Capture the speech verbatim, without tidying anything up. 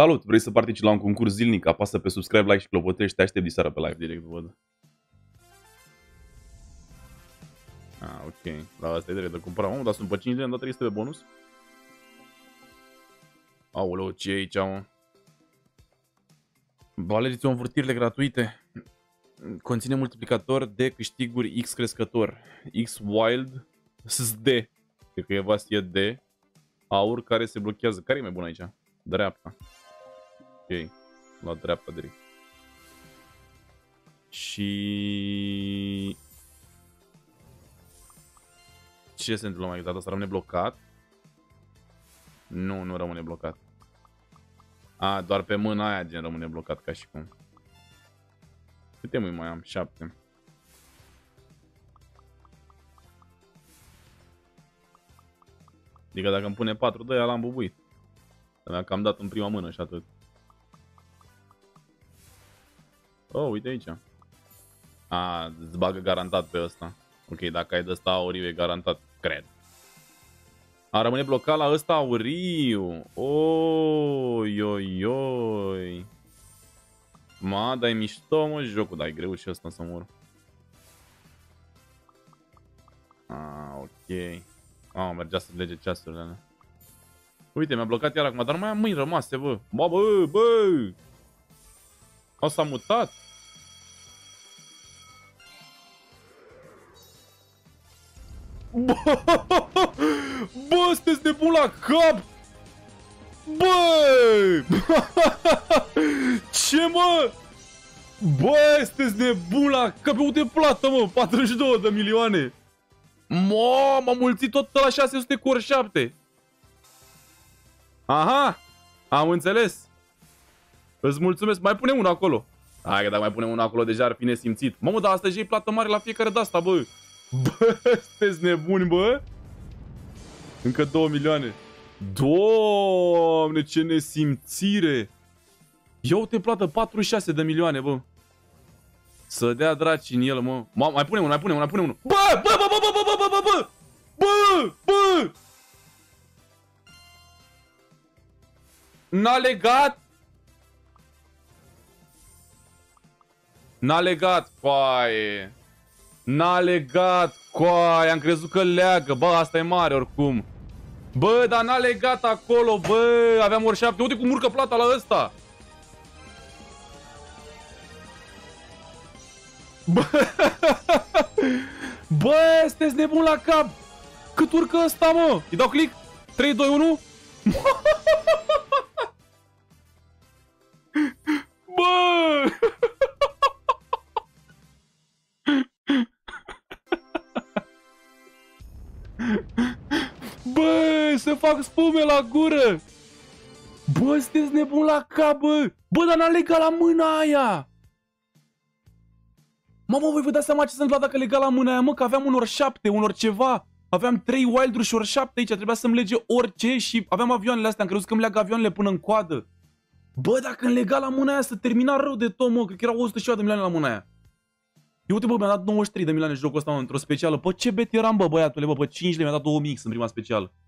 Salut! Vrei să participi la un concurs zilnic? Apasă pe subscribe, like și clopotești. Te aștept de seara pe live direct, văd. Ah, ok. Da, asta e drept de cumpărat. Mamă, dar sunt pe cinci de ani, am dat trei sute de bonus? Aoleu, ce e aici, mă? Bă, alegeți o învârtirile gratuite. Conține multiplicator de câștiguri X crescător. X wild S D. Cred că e vastie de aur care se blochează. Care e mai bun aici? Dreapta. Ok. La dreapta direct. Și... ce se întâmplă mai exact? Asta rămâne blocat? Nu, nu rămâne blocat. A, doar pe mâna aia gen rămâne blocat, ca și cum. Câte mâini mai am? șapte. Adică dacă îmi pune patru de aia l-am bubuit. Dacă am dat în prima mână și atât. Oh, uite aici. A, îți bagă garantat pe ăsta. Ok, dacă ai de ăsta auriu e garantat, cred. A, rămâne blocat la ăsta auriu. Oi, oi, oi. Ma, dai mișto, mă, jocul, dar e greu și ăsta să mor. A, ok. A, mergea să lege ceasurile alea. Uite, mi-a blocat iar acum, dar nu mai am mâini rămase, bă. Bă, bă, bă. A, s-a mutat. Bă, bă, sunteți de bun la cap. Bă! Ce, mă? Bă, sunteți nebun la cap. Uite plată, mă, patruzeci și două de milioane. Mă, m-am mulțit tot la șase sute cu ori șapte. Aha, am înțeles. Îți mulțumesc, mai pune unul acolo. Hai că dacă mai pune unul acolo deja ar fi nesimțit. Mamă, dar astăzi e plată mare la fiecare de asta, bă. Bă, sunteți nebuni, bă. Încă două milioane. Doamne, ce nesimțire. Ia uite plată, patruzeci și șase de milioane, bă. Să dea draci în el, mă. Ma, mai pune unul, mai pune unul, mai pune unul. Bă, bă, bă, bă, bă, bă, bă, bă, bă. Bă, bă. N-a legat. N-a legat, coaie. N-a legat, coaie. Am crezut că leagă. Bă, asta e mare oricum. Bă, dar n-a legat acolo, bă. Aveam ori șapte. Uite cum urcă plata la ăsta. Bă, bă, sunteți nebun la cap. Cât urcă ăsta, mă? Îi dau click? trei, doi, unu. Bă! Bă, să fac spume la gură. Bă, sunteți nebun la cap, bă. Bă, dar n-a legat la mâna aia. Mamă, voi vă dați seama ce se întâmpla dacă lega la mâna aia, mă, că aveam un ori șapte, un ori ceva. Aveam trei wilduri și ori șapte aici, trebuia să-mi lege orice și aveam avioanele astea, am crezut că îmi leagă avioanele până în coadă. Bă, dacă îmi lega la mâna aia să termina rău de tot, mă, cred că erau o sută de milioane la mâna aia. Eu uite, bă, mi-a dat nouăzeci și trei de milioane jocul ăsta, mă, într-o specială. Bă, ce bet eram, bă, băiatule, bă, pe cinci de mi-a dat două mii în prima specială.